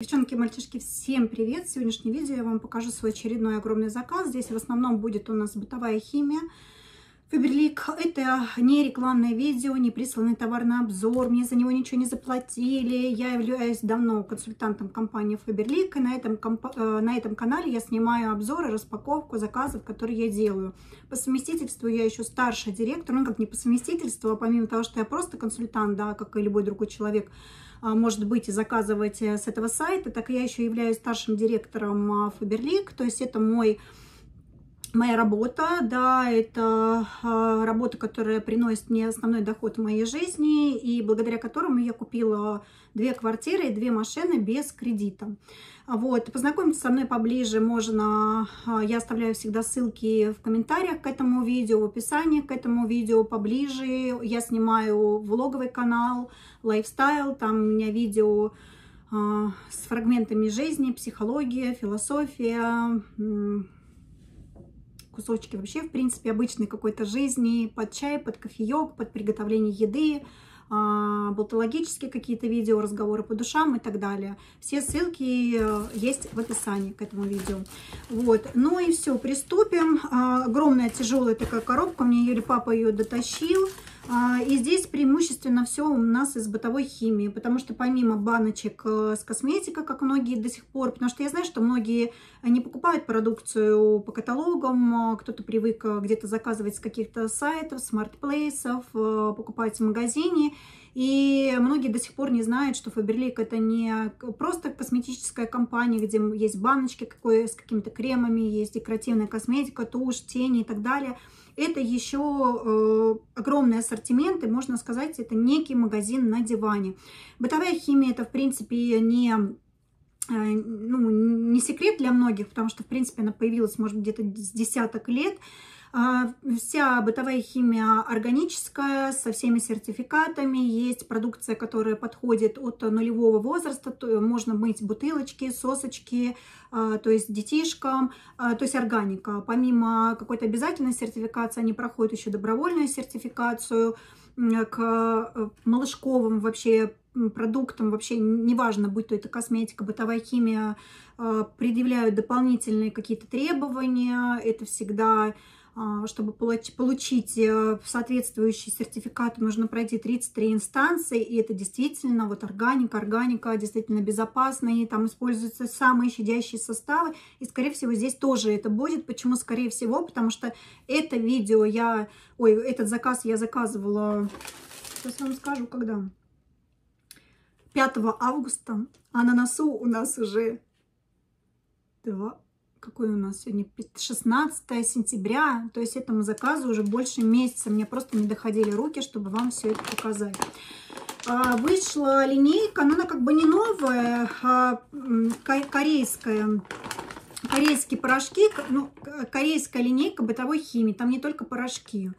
Девчонки, мальчишки, всем привет! В сегодняшнем видео я вам покажу свой очередной огромный заказ. Здесь в основном будет у нас бытовая химия, фаберлик. Это не рекламное видео, не присланный товарный обзор, мне за него ничего не заплатили. Я являюсь давно консультантом компании Фаберлик, и на этом канале я снимаю обзоры, распаковку заказов, которые я делаю. По совместительству я еще старший директор, ну как не по совместительству, а помимо того, что я просто консультант, да, как и любой другой человек, может быть, и заказывать с этого сайта, так я еще являюсь старшим директором Фаберлик, то есть это моя работа, да, это работа, которая приносит мне основной доход в моей жизни, и благодаря которому я купила две квартиры и две машины без кредита. Вот, познакомиться со мной поближе можно, я оставляю всегда ссылки в комментариях к этому видео, в описании к этому видео поближе. Я снимаю влоговый канал, лайфстайл, там у меня видео с фрагментами жизни, психология, философия, кусочки вообще, в принципе, обычной какой-то жизни, под чай, под кофеек, под приготовление еды, болтологические какие-то видео, разговоры по душам и так далее. Все ссылки есть в описании к этому видео. Вот, ну и все, приступим. Огромная тяжелая такая коробка, мне еле папа ее дотащил. И здесь преимущественно все у нас из бытовой химии, потому что помимо баночек с косметикой, как многие до сих пор, потому что я знаю, что многие не покупают продукцию по каталогам, кто-то привык где-то заказывать с каких-то сайтов, смарт-плейсов, покупать в магазине, и многие до сих пор не знают, что Фаберлик — это не просто косметическая компания, где есть баночки с какими-то кремами, есть декоративная косметика, тушь, тени и так далее. Это еще огромный ассортимент, и можно сказать, это некий магазин на диване. Бытовая химия — это, в принципе, не секрет для многих, потому что, в принципе, она появилась, может быть, где-то с десяток лет. Вся бытовая химия органическая, со всеми сертификатами. Есть продукция, которая подходит от нулевого возраста. То можно мыть бутылочки, сосочки, то есть детишкам, то есть органика. Помимо какой-то обязательной сертификации, они проходят еще добровольную сертификацию. К малышковым вообще продуктам, вообще неважно, будь то это косметика, бытовая химия, предъявляют дополнительные какие-то требования. Это всегда, чтобы получить соответствующий сертификат, нужно пройти 33 инстанции, и это действительно вот органика действительно безопасная, и там используются самые щадящие составы, и, скорее всего, здесь тоже это будет. Почему скорее всего? Потому что это видео этот заказ я заказывала, сейчас вам скажу, когда, 5 августа, а на носу у нас уже какой у нас сегодня? 16 сентября. То есть этому заказу уже больше месяца. Мне просто не доходили руки, чтобы вам все это показать. Вышла линейка, но она как бы не новая, а корейская. Корейские порошки, ну, корейская линейка бытовой химии. Там не только порошки.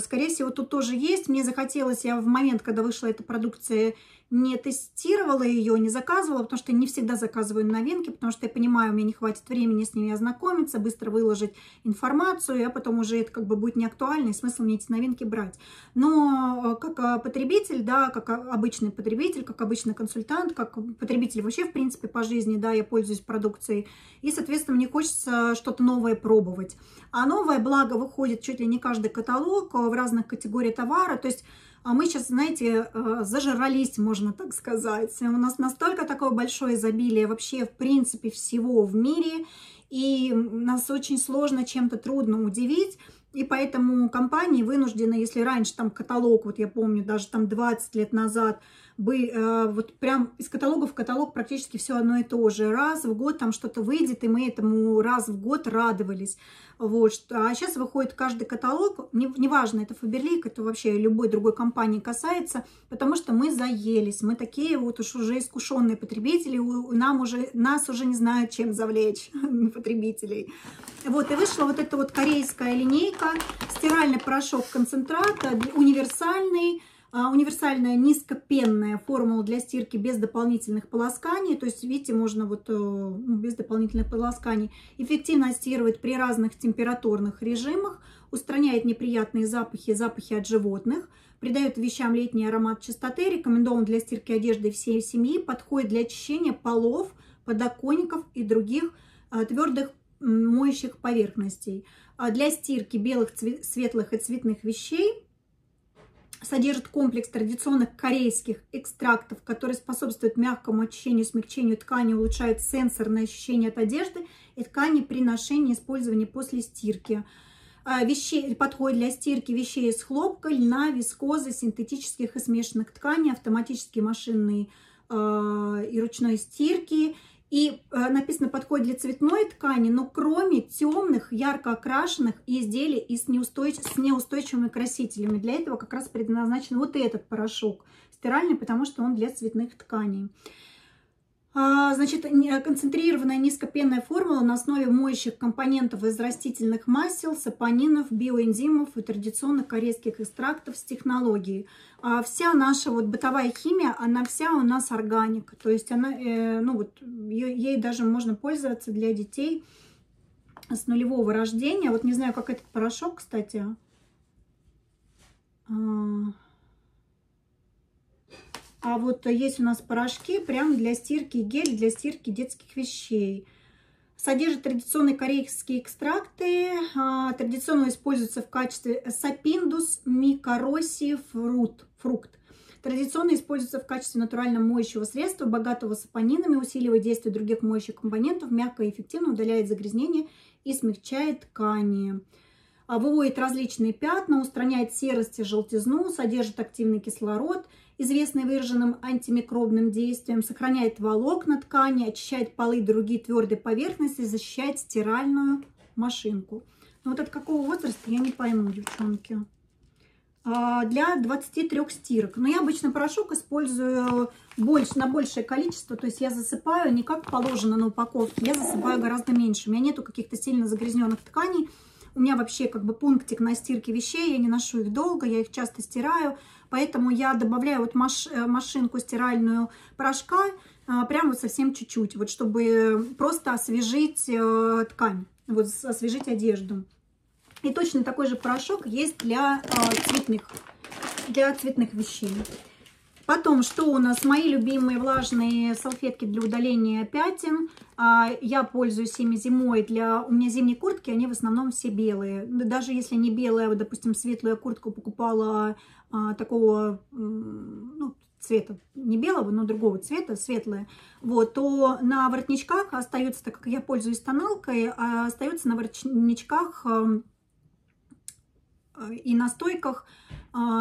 Скорее всего, тут тоже есть. Мне захотелось, я в момент, когда вышла эта продукция, не тестировала ее, не заказывала, потому что не всегда заказываю новинки, потому что я понимаю, мне не хватит времени с ними ознакомиться, быстро выложить информацию, а потом уже это как бы будет неактуально, и смысл мне эти новинки брать. Но как потребитель, да, как обычный потребитель, как обычный консультант, как потребитель вообще в принципе по жизни, да, я пользуюсь продукцией, и, соответственно, мне хочется что-то новое пробовать. А новое, благо, выходит чуть ли не каждый каталог, в разных категориях товара. То есть мы сейчас, знаете, зажрались, можно так сказать. У нас настолько такое большое изобилие вообще, в принципе, всего в мире. И нас очень сложно чем-то, трудно удивить. И поэтому компании вынуждены, если раньше там каталог, вот я помню, даже там 20 лет назад, вот прям из каталога в каталог практически все одно и то же. Раз в год там что-то выйдет, и мы этому раз в год радовались. Вот. А сейчас выходит каждый каталог, неважно, это Фаберлик, это вообще любой другой компании касается, потому что мы заелись. Мы такие вот уж уже искушенные потребители, нас уже не знают, чем завлечь потребителей. Вот, и вышла вот эта вот корейская линейка. Стиральный порошок концентрата, универсальная низкопенная формула для стирки без дополнительных полосканий. То есть, видите, можно вот без дополнительных полосканий эффективно стирать при разных температурных режимах, устраняет неприятные запахи от животных, Придает вещам летний аромат чистоты, рекомендован для стирки одежды всей семьи, подходит для очищения полов, подоконников и других твердых моющих поверхностей. Для стирки белых, светлых и цветных вещей содержит комплекс традиционных корейских экстрактов, которые способствуют мягкому очищению, смягчению ткани, улучшают сенсорное ощущение от одежды и ткани при ношении и использовании после стирки. Подходит для стирки вещей из хлопка, льна, вискозы, синтетических и смешанных тканей, автоматические машинные и ручной стирки. И написано, подходит для цветной ткани, но кроме темных, ярко окрашенных изделий и с неустойчивыми красителями. Для этого как раз предназначен вот этот порошок стиральный, потому что он для цветных тканей. Значит, концентрированная низкопенная формула на основе моющих компонентов из растительных масел, сапонинов, биоэнзимов и традиционных корейских экстрактов с технологией. Вся наша вот бытовая химия, она вся у нас органик. То есть она, ей даже можно пользоваться для детей с нулевого рождения. Вот не знаю, как этот порошок, кстати. А вот есть у нас порошки прям для стирки, гель для стирки детских вещей. Содержит традиционные корейские экстракты. Традиционно используется в качестве сапиндус микороси фрукт. Традиционно используется в качестве натурального моющего средства, богатого сапонинами, усиливает действие других моющих компонентов, мягко и эффективно удаляет загрязнение и смягчает ткани. Выводит различные пятна, устраняет серость и желтизну, содержит активный кислород, известный выраженным антимикробным действием, сохраняет волокна ткани, очищает полы и другие твердые поверхности, защищает стиральную машинку. Но вот от какого возраста, я не пойму, девчонки. Для 23 стирок. Но я обычно порошок использую на большее количество, то есть я засыпаю не как положено на упаковке, я засыпаю гораздо меньше. У меня нету каких-то сильно загрязненных тканей. У меня вообще как бы пунктик на стирке вещей, я не ношу их долго, я их часто стираю, поэтому я добавляю вот машинку стиральную порошка прям вот совсем чуть-чуть, вот чтобы просто освежить ткань, вот освежить одежду. И точно такой же порошок есть для цветных вещей. Потом, что у нас? Мои любимые влажные салфетки для удаления пятен. Я пользуюсь ими зимой. У меня зимние куртки, они в основном все белые. Даже если не белая, вот, допустим, светлую куртку покупала такого цвета, не белого, но другого цвета, светлая, вот, то на воротничках остается, так как я пользуюсь тоналкой, остается на воротничках и на стойках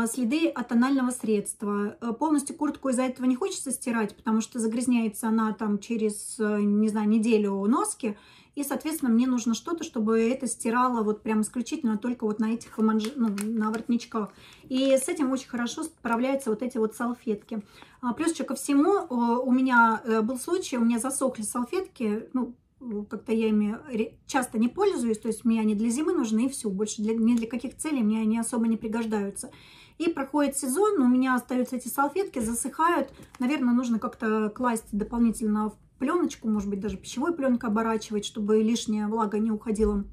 следы от тонального средства. Полностью куртку из-за этого не хочется стирать, потому что загрязняется она там через, не знаю, неделю носки. И, соответственно, мне нужно что-то, чтобы это стирало вот прям исключительно только вот на этих на воротничках. И с этим очень хорошо справляются вот эти вот салфетки. Плюс еще ко всему, у меня был случай, у меня засохли салфетки, как-то я ими часто не пользуюсь, то есть мне они для зимы нужны и все, больше ни для каких целей мне они особо не пригождаются. И проходит сезон, у меня остаются эти салфетки, засыхают, наверное, нужно как-то класть дополнительно в пленочку, может быть, даже пищевой пленкой оборачивать, чтобы лишняя влага не уходила,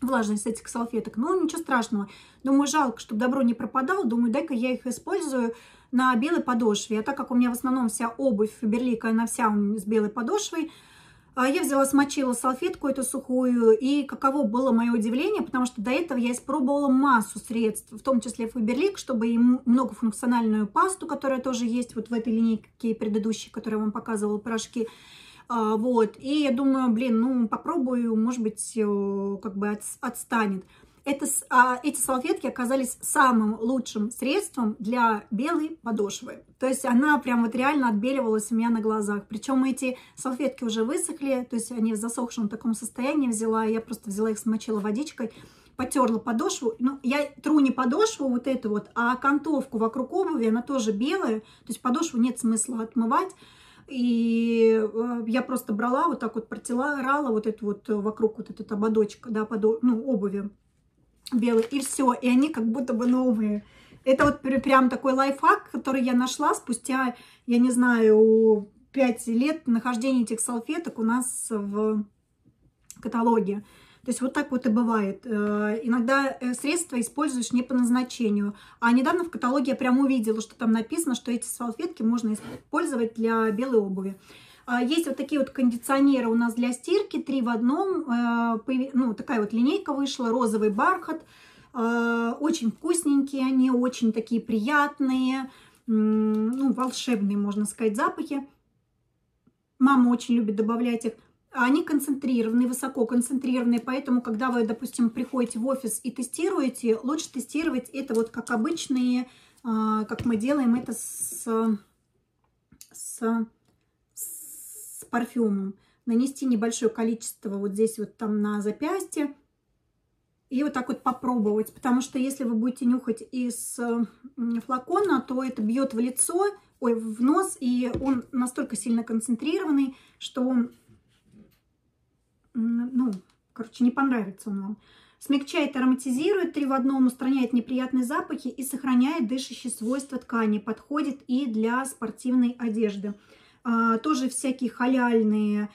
влажность этих салфеток. Но ничего страшного, думаю, жалко, чтобы добро не пропадало, думаю, дай-ка я их использую на белой подошве. А так как у меня в основном вся обувь Фаберлика, она вся с белой подошвой, я взяла, смочила салфетку эту сухую, и каково было мое удивление, потому что до этого я испробовала массу средств, в том числе Фаберлик, чтобы и многофункциональную пасту, которая тоже есть вот в этой линейке предыдущей, которую я вам показывала, порошки, вот, и я думаю, попробую, может быть, как бы отстанет. Эти салфетки оказались самым лучшим средством для белой подошвы. То есть она прям вот реально отбеливалась у меня на глазах. Причем эти салфетки уже высохли, то есть они в засохшем таком состоянии взяла. Я просто взяла их, смочила водичкой, потерла подошву. Ну, я тру не подошву вот эту вот, а окантовку вокруг обуви, она тоже белая. То есть подошву нет смысла отмывать. И я просто брала вот так вот, протирала вот эту вот вокруг вот этот ободочек, да, обуви. Белый, и все, и они как будто бы новые. Это вот прям такой лайфхак, который я нашла спустя, я не знаю, 5 лет нахождения этих салфеток у нас в каталоге. То есть вот так вот и бывает. Иногда средства используешь не по назначению. А недавно в каталоге я прям увидела, что там написано, что эти салфетки можно использовать для белой обуви. Есть вот такие вот кондиционеры у нас для стирки, 3 в 1. Ну, такая вот линейка вышла, розовый бархат. Очень вкусненькие они, очень такие приятные, ну, волшебные, можно сказать, запахи. Мама очень любит добавлять их. Они концентрированные, высоко концентрированные, поэтому, когда вы, допустим, приходите в офис и тестируете, лучше тестировать это вот как обычные, как мы делаем это с парфюмом. Нанести небольшое количество вот здесь вот там на запястье и вот так вот попробовать, потому что если вы будете нюхать из флакона, то это бьет в лицо, ой, в нос, и он настолько сильно концентрированный, что он, ну, короче, не понравится он вам. Смягчает, ароматизирует, 3 в 1, устраняет неприятные запахи и сохраняет дышащие свойства ткани. Подходит и для спортивной одежды. Тоже всякие халяльные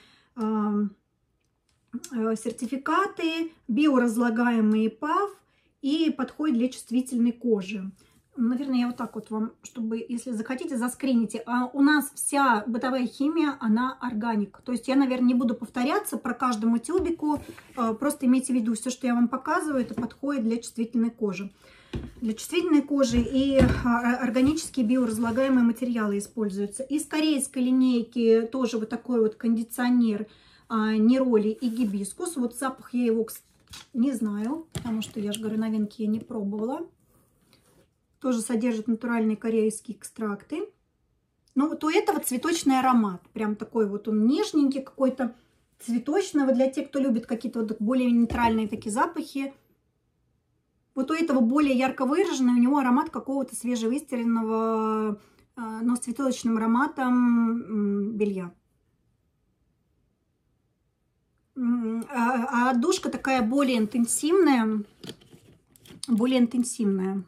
сертификаты, биоразлагаемый ПАВ, и подходит для чувствительной кожи. Наверное, я вот так вот вам, чтобы, если захотите, заскрините. А у нас вся бытовая химия, она органик. То есть я, наверное, не буду повторяться про каждому тюбику. Просто имейте в виду, все, что я вам показываю, это подходит для чувствительной кожи. Для чувствительной кожи и органические биоразлагаемые материалы используются. Из корейской линейки тоже вот такой вот кондиционер нероли и гибискус. Вот запах я его не знаю, потому что, я же говорю, новинки я не пробовала. Тоже содержит натуральные корейские экстракты. Но вот у этого цветочный аромат. Прям такой вот он нежненький какой-то, цветочного. Для тех, кто любит какие-то вот более нейтральные такие запахи. Вот у этого более ярко выраженный, у него аромат какого-то свежевыстиранного, но с цветочным ароматом белья. А отдушка такая более интенсивная. Более интенсивная.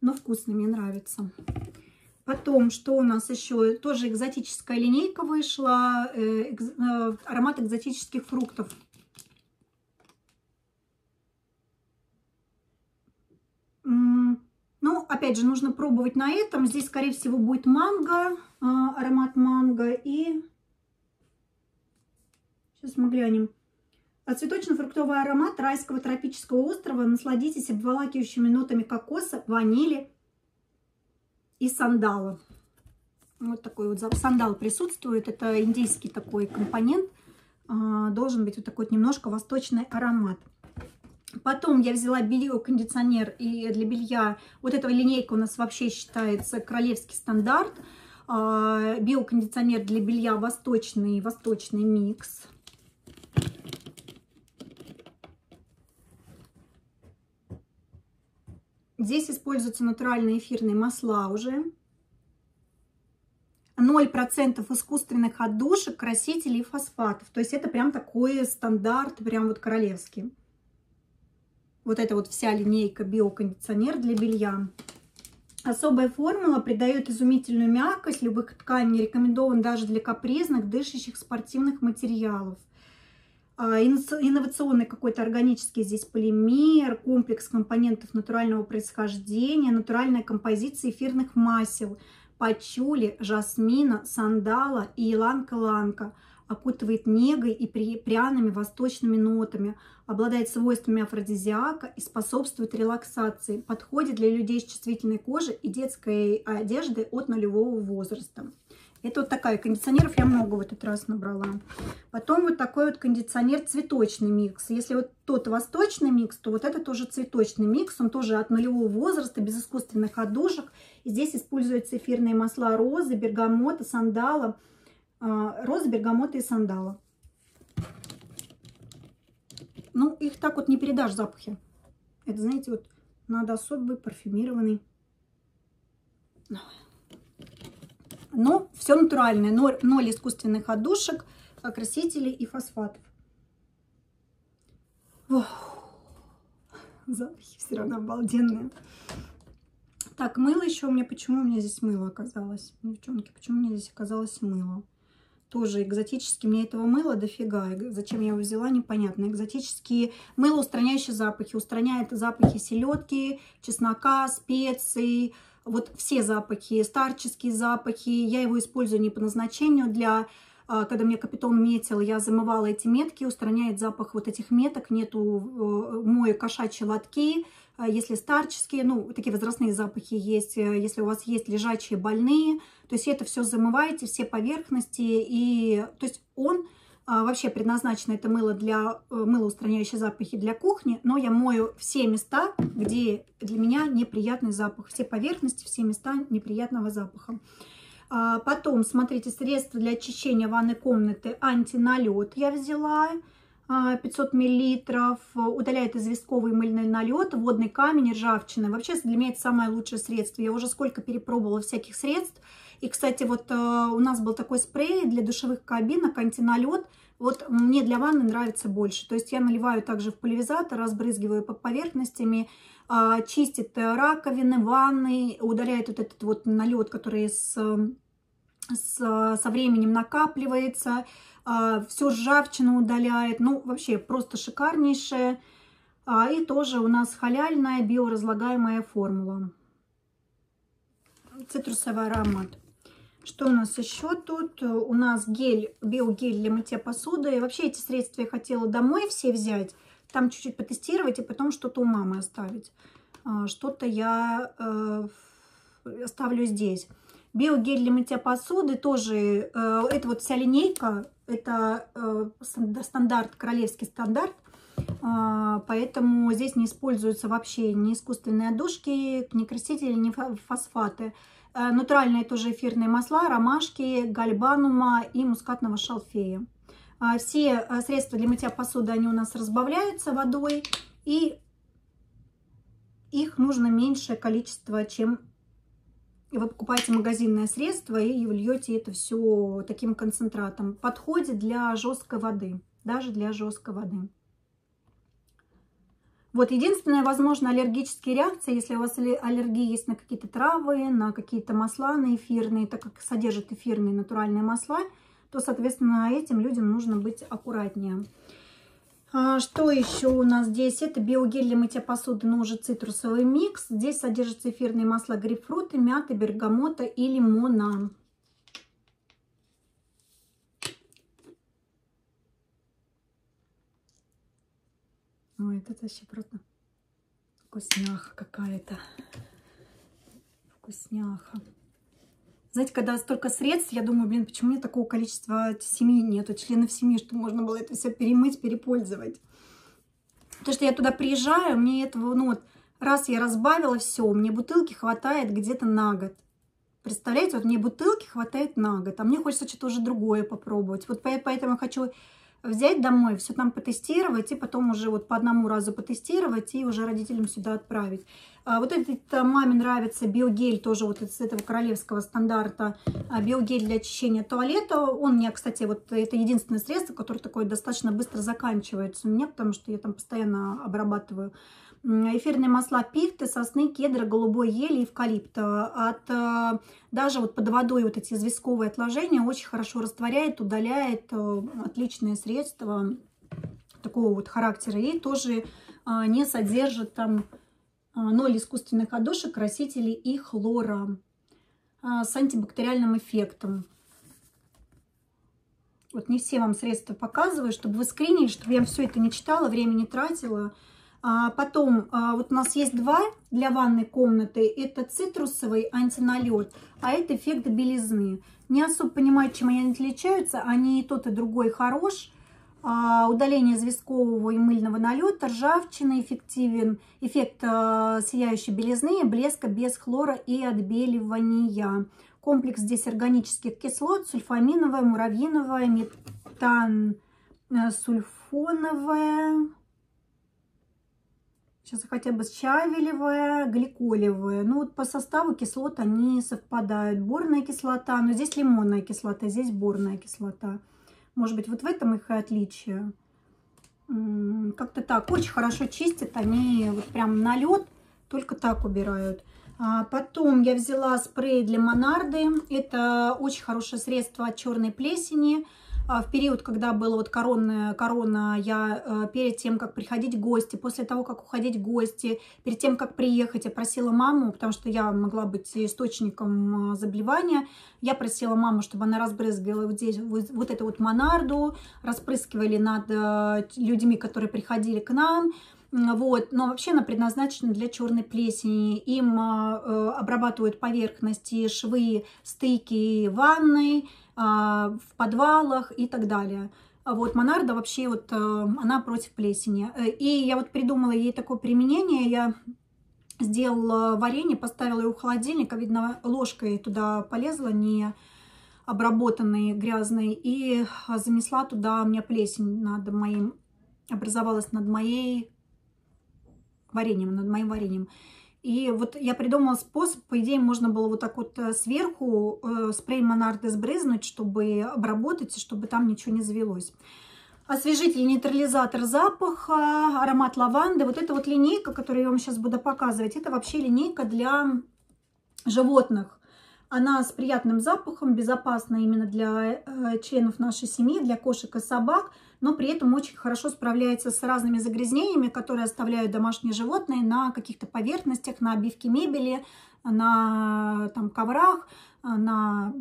Но вкусно, мне нравится. Потом, что у нас еще? Тоже экзотическая линейка вышла. Аромат экзотических фруктов. Ну, опять же, нужно пробовать на этом. Здесь, скорее всего, будет манго. Аромат манго. И сейчас мы глянем. Цветочно-фруктовый аромат райского тропического острова. Насладитесь обволакивающими нотами кокоса, ванили и сандала. Вот такой вот сандал присутствует. Это индийский такой компонент. Должен быть вот такой вот немножко восточный аромат. Потом я взяла биокондиционер и для белья. Вот эта линейка у нас вообще считается королевский стандарт. Биокондиционер для белья восточный микс. Здесь используются натуральные эфирные масла уже. 0% искусственных отдушек, красителей и фосфатов. То есть это прям такой стандарт, прям вот королевский. Вот это вот вся линейка биокондиционер для белья. Особая формула придает изумительную мягкость любых тканей. Рекомендован даже для капризных, дышащих спортивных материалов. Инновационный какой-то органический здесь полимер, комплекс компонентов натурального происхождения, натуральная композиция эфирных масел, пачули, жасмина, сандала и иланг-иланга. Окутывает негой и пряными восточными нотами, обладает свойствами афродизиака и способствует релаксации. Подходит для людей с чувствительной кожей и детской одежды от нулевого возраста. Это вот такая. Кондиционеров я много в этот раз набрала. Потом вот такой вот кондиционер цветочный микс. Если вот тот восточный микс, то вот это тоже цветочный микс. Он тоже от нулевого возраста, без искусственных отдушек. И здесь используются эфирные масла розы, бергамота, сандала. Розы, бергамота и сандала. Ну, их так вот не передашь запахи. Это, знаете, вот надо особый парфюмированный. Но все натуральное. 0 искусственных отдушек, красителей и фосфатов. Ох, запахи все равно обалденные. Так, мыло еще у меня. Почему у меня здесь мыло оказалось? Девчонки, почему у меня здесь оказалось мыло? Тоже экзотически, мне этого мыла дофига. Зачем я его взяла, непонятно. Экзотические мыло, устраняющие запахи. Устраняет запахи селедки, чеснока, специй. Вот все запахи, старческие запахи. Я его использую не по назначению. Для, когда мне капитон метил, я замывала эти метки. Устраняет запах вот этих меток. Нету мои кошачьи лотки. Если старческие, ну, такие возрастные запахи есть, если у вас есть лежачие, больные, то есть это все замываете, все поверхности, и, то есть он вообще предназначен, это мыло для, мыло, устраняющее запахи для кухни, но я мою все места, где для меня неприятный запах, все поверхности, все места неприятного запаха. Потом, смотрите, средство для очищения ванной комнаты, антиналет я взяла, 500 миллилитров, удаляет известковый мыльный налет, водный камень, ржавчина. Вообще для меня это самое лучшее средство. Я уже сколько перепробовала всяких средств. И, кстати, вот у нас был такой спрей для душевых кабинок, антиналет. Вот мне для ванны нравится больше. То есть я наливаю также в пульверизатор, разбрызгиваю по поверхностями, чистит раковины, ванны, удаляет вот этот вот налет, который со временем накапливается, всю ржавчину удаляет. Ну, вообще, просто шикарнейшее. И тоже у нас халяльная биоразлагаемая формула. Цитрусовый аромат. Что у нас еще тут? У нас гель, биогель для мытья посуды. И вообще эти средства я хотела домой все взять, там чуть-чуть потестировать и потом что-то у мамы оставить. Что-то я оставлю здесь. Биогель для мытья посуды тоже, это вот вся линейка, это стандарт, королевский стандарт, поэтому здесь не используются вообще ни искусственные отдушки, ни красители, ни фосфаты. Натуральные тоже эфирные масла, ромашки, гальбанума и мускатного шалфея. Все средства для мытья посуды, они у нас разбавляются водой, и их нужно меньшее количество, чем... И вы покупаете магазинное средство и льете это все таким концентратом. Подходит для жесткой воды. Даже для жесткой воды. Вот единственное, возможно, аллергические реакции. Если у вас аллергия есть на какие-то травы, на какие-то масла, на эфирные, так как содержат эфирные натуральные масла, то, соответственно, этим людям нужно быть аккуратнее. Что еще у нас здесь? Это биогель для мытья посуды, но уже цитрусовый микс. Здесь содержатся эфирные масла грейпфрута, мяты, бергамота и лимона. Ой, тут вообще просто вкусняха какая-то. Вкусняха. Знаете, когда столько средств, я думаю, блин, почему у меня такого количества семьи нету, членов семьи, что можно было это все перемыть, перепользовать. Потому что я туда приезжаю, мне этого, ну вот, раз я разбавила все, мне бутылки хватает где-то на год. Представляете, вот мне бутылки хватает на год, а мне хочется что-то уже другое попробовать. Вот поэтому я хочу взять домой, все там потестировать, и потом уже вот по одному разу потестировать, и уже родителям сюда отправить. Вот этот маме нравится биогель, тоже вот из этого королевского стандарта, биогель для очищения туалета. Он у меня, кстати, вот это единственное средство, которое такое достаточно быстро заканчивается у меня, потому что я там постоянно обрабатываю. Эфирные масла пихты, сосны, кедра, голубой ели, евкалипта. Даже вот под водой вот эти известковые отложения очень хорошо растворяет, удаляет. Отличное средство такого вот характера. И тоже не содержит там 0 искусственных отдушек, красителей и хлора с антибактериальным эффектом. Вот не все вам средства показываю, чтобы вы скринили, чтобы я все это не читала, время не тратила. Потом, вот у нас есть два для ванной комнаты. Это цитрусовый антиналет, а это эффект белизны. Не особо понимаю, чем они отличаются. Они и тот, и другой хорош. Удаление известкового и мыльного налета, ржавчины, эффективен эффект сияющей белизны, блеска без хлора и отбеливания. Комплекс здесь органических кислот, сульфаминовая, муравьиновая, метансульфоновая, сейчас хотя бы щавелевая, гликолевая. Ну вот по составу кислот они совпадают. Борная кислота, но здесь лимонная кислота, здесь борная кислота. Может быть, вот в этом их и отличие. Как-то так. Очень хорошо чистят. Они вот прям налет, только так убирают. Потом я взяла спрей для Монарды. Это очень хорошее средство от черной плесени. В период, когда была вот корона, я перед тем, как приходить в гости, после того, как уходить в гости, перед тем, как приехать, я просила маму, потому что я могла быть источником заболевания, я просила маму, чтобы она разбрызгивала вот здесь вот эту вот Монарду, распрыскивали над людьми, которые приходили к нам. Вот, но вообще она предназначена для черной плесени. Им обрабатывают поверхности, швы, стыки, ванны, в подвалах и так далее. Вот Монарда вообще вот она против плесени. И я вот придумала ей такое применение. Я сделала варенье, поставила его в холодильник, а видно ложкой туда полезла, не обработанной, грязной, и занесла туда, у меня плесень над моим образовалась над моим вареньем. И вот я придумала способ, по идее, можно было вот так вот сверху спрей Монарды сбрызнуть, чтобы обработать, чтобы там ничего не завелось. Освежитель, нейтрализатор запаха, аромат лаванды. Вот эта вот линейка, которую я вам сейчас буду показывать, это вообще линейка для животных. Она с приятным запахом, безопасна именно для членов нашей семьи, для кошек и собак, но при этом очень хорошо справляется с разными загрязнениями, которые оставляют домашние животные на каких-то поверхностях, на обивке мебели, на там, коврах, на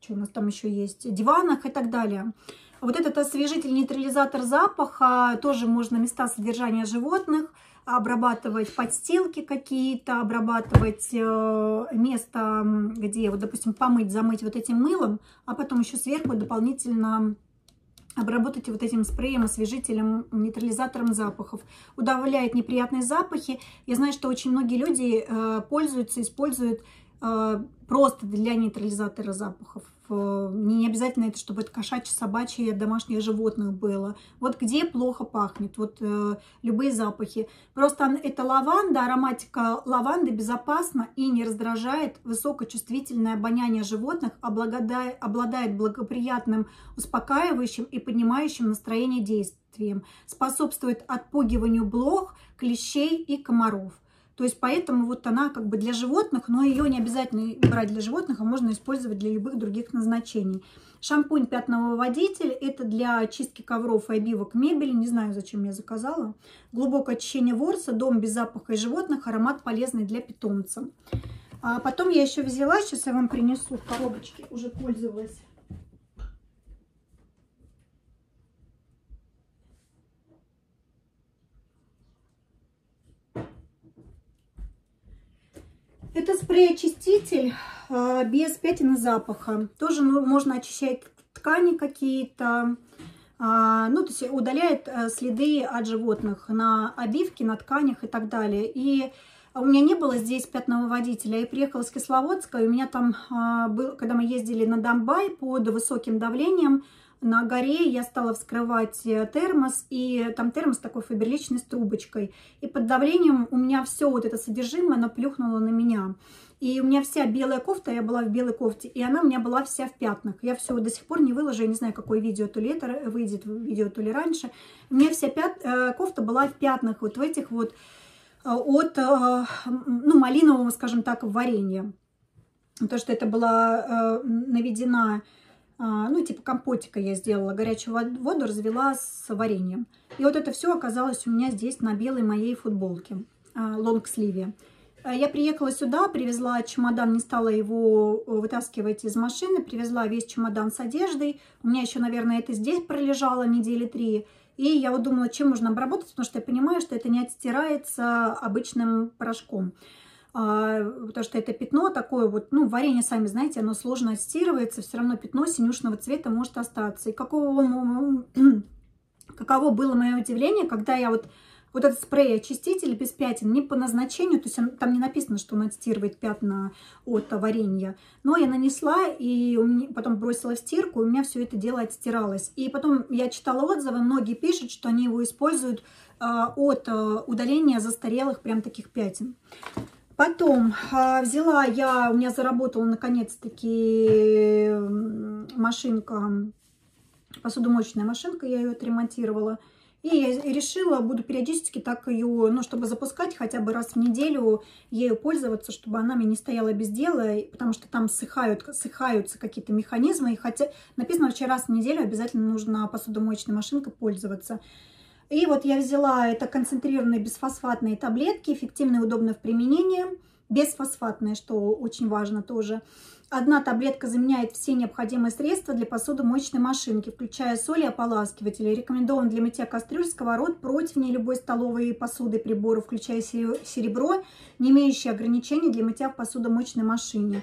что у нас там еще есть, диванах и так далее. Вот этот освежитель, нейтрализатор запаха, тоже можно места содержания животных, обрабатывать подстилки какие-то, обрабатывать место, где, вот, допустим, помыть, замыть вот этим мылом, а потом еще сверху дополнительно обработать вот этим спреем, освежителем, нейтрализатором запахов. Удавляет неприятные запахи. Я знаю, что очень многие люди пользуются, используют просто для нейтрализатора запахов. Не обязательно это, чтобы это кошачье, собачье, домашнее животное было. Вот где плохо пахнет, вот любые запахи. Просто это лаванда, ароматика лаванды безопасна и не раздражает высокочувствительное обоняние животных, обладает благоприятным, успокаивающим и поднимающим настроение действием, способствует отпугиванию блох, клещей и комаров. То есть поэтому вот она как бы для животных, но ее не обязательно брать для животных, а можно использовать для любых других назначений. Шампунь пятновыводитель, это для очистки ковров и обивок мебели, не знаю, зачем я заказала. Глубокое очищение ворса, дом без запаха и животных, аромат полезный для питомца. А потом я еще взяла, сейчас я вам принесу в коробочке, уже пользовалась. Это спрей-очиститель без пятен и запаха. Тоже можно очищать ткани какие-то. Ну, то есть удаляет следы от животных на обивке, на тканях и так далее. И у меня не было здесь пятновыводителя. Я приехала с Кисловодска, и у меня там был, когда мы ездили на Домбай под высоким давлением, на горе я стала вскрывать термос, и там термос такой фаберличный с трубочкой. И под давлением у меня все вот это содержимое, оно плюхнуло на меня. И у меня вся белая кофта, я была в белой кофте, и она у меня была вся в пятнах. Я все до сих пор не выложу, я не знаю, какое видео, то ли это выйдет, видео, то ли раньше. У меня вся кофта была в пятнах, вот в этих вот, от ну, малинового, скажем так, варенья. То, что это была наведена... ну, типа компотика я сделала, горячую воду развела с вареньем. И вот это все оказалось у меня здесь на белой моей футболке, лонгсливе. Я приехала сюда, привезла чемодан, не стала его вытаскивать из машины, привезла весь чемодан с одеждой. У меня еще, наверное, это здесь пролежало недели 3. И я вот думала, чем можно обработать, потому что я понимаю, что это не отстирается обычным порошком. Потому что это пятно такое вот, ну, варенье, сами знаете, оно сложно отстирывается, все равно пятно синюшного цвета может остаться. И каково было мое удивление, когда я вот этот спрей-очиститель без пятен, не по назначению, то есть там не написано, что он отстирывает пятна от варенья, но я нанесла и потом бросила в стирку, и у меня все это дело отстиралось. И потом я читала отзывы, многие пишут, что они его используют от удаления застарелых прям таких пятен. Потом взяла я, у меня заработала наконец-таки машинка, посудомоечная машинка, я ее отремонтировала. И я решила, буду периодически так ее, ну, чтобы запускать хотя бы раз в неделю, ею пользоваться, чтобы она мне не стояла без дела, потому что там ссыхаются какие-то механизмы. И хотя написано, что раз в неделю обязательно нужна посудомоечная машинка пользоваться. И вот я взяла это концентрированные бесфосфатные таблетки, эффективные и удобные в применении. Бесфосфатные, что очень важно тоже. Одна таблетка заменяет все необходимые средства для посудомоечной машинки, включая соль и ополаскиватели. Рекомендован для мытья кастрюль, сковород, противней, любой столовой посуды, приборов, включая серебро, не имеющие ограничений для мытья в посудомоечной машине.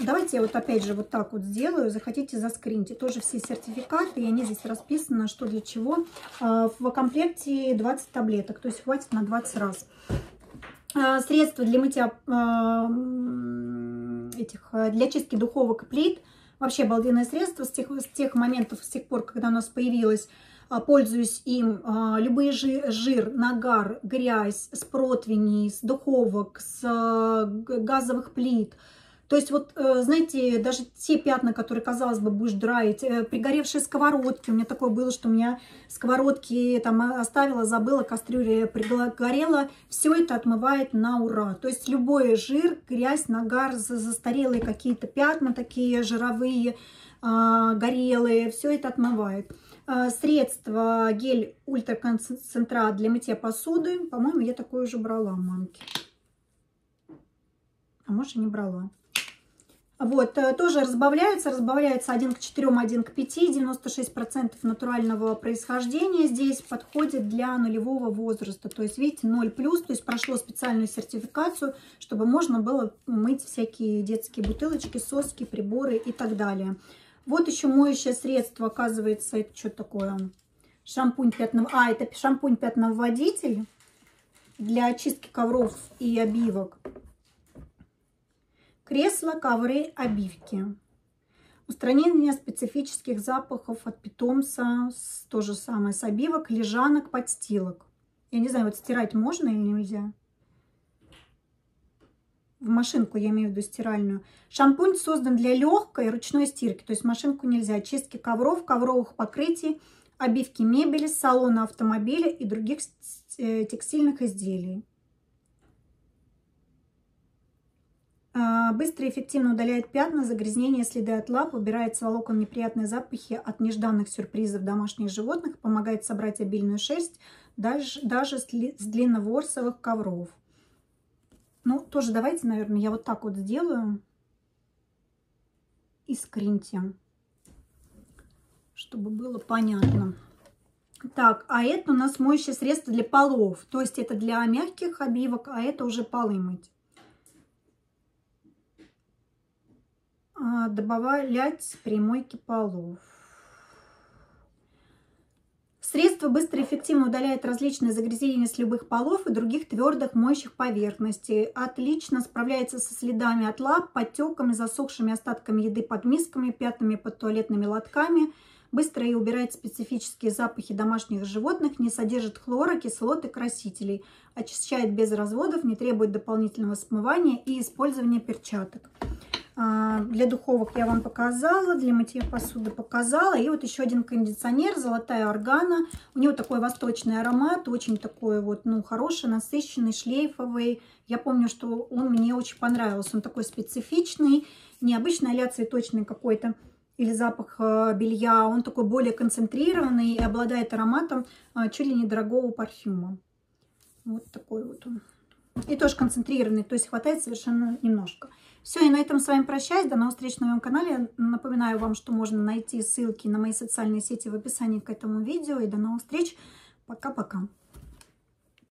Давайте я вот опять же вот так вот сделаю. Захотите, заскриньте. Тоже все сертификаты, и они здесь расписаны, что для чего. В комплекте 20 таблеток, то есть хватит на 20 раз. Средства для мытья для чистки духовок и плит. Вообще обалденное средство с тех пор, когда у нас появилось. Пользуюсь им. Любые жир, нагар, грязь с противней, с духовок, с газовых плит. То есть вот, знаете, даже те пятна, которые, казалось бы, будешь драить, пригоревшие сковородки. У меня такое было, что у меня сковородки там оставила, забыла, кастрюля пригорела. Все это отмывает на ура. То есть любой жир, грязь, нагар, застарелые какие-то пятна такие жировые, горелые, все это отмывает. Средство, гель ультраконцентрат для мытья посуды. По-моему, я такое уже брала у мамки. А может, и не брала. Вот, тоже разбавляется 1 к 4, 1 к 5, 96% натурального происхождения здесь подходит для нулевого возраста. То есть, видите, 0+, то есть прошло специальную сертификацию, чтобы можно было мыть всякие детские бутылочки, соски, приборы и так далее. Вот еще моющее средство, оказывается, это что такое? Это шампунь-пятновыводитель для очистки ковров и обивок. Кресла, ковры, обивки. Устранение специфических запахов от питомца. То же самое с обивок, лежанок, подстилок. Я не знаю, вот стирать можно или нельзя? В машинку, я имею в виду стиральную. Шампунь создан для легкой ручной стирки. То есть машинку нельзя. Очистки ковров, ковровых покрытий, обивки мебели, салона автомобиля и других текстильных изделий. Быстро и эффективно удаляет пятна, загрязнения, следы от лап, убирает с волокон неприятные запахи от нежданных сюрпризов домашних животных, помогает собрать обильную шерсть даже с длинноворсовых ковров. Ну, тоже давайте, наверное, я вот так вот сделаю и скриньте, чтобы было понятно. Так, а это у нас моющее средство для полов, то есть это для мягких обивок, а это уже полы мыть. Добавлять при мойке полов. Средство быстро и эффективно удаляет различные загрязнения с любых полов и других твердых моющих поверхностей. Отлично справляется со следами от лап, подтеками, засохшими остатками еды под мисками, пятнами под туалетными лотками. Быстро и убирает специфические запахи домашних животных, не содержит хлора, кислот и красителей. Очищает без разводов, не требует дополнительного смывания и использования перчаток. Для духовок я вам показала, для мытья посуды показала. И вот еще один кондиционер, золотая органа. У него такой восточный аромат, очень такой вот, ну, хороший, насыщенный, шлейфовый. Я помню, что он мне очень понравился. Он такой специфичный, необычный, а-ля цветочный какой-то, или запах белья. Он такой более концентрированный и обладает ароматом чуть ли не дорогого парфюма. Вот такой вот он. И тоже концентрированный, то есть хватает совершенно немножко. Все, и на этом с вами прощаюсь. До новых встреч на моем канале. Напоминаю вам, что можно найти ссылки на мои социальные сети в описании к этому видео. И до новых встреч. Пока-пока.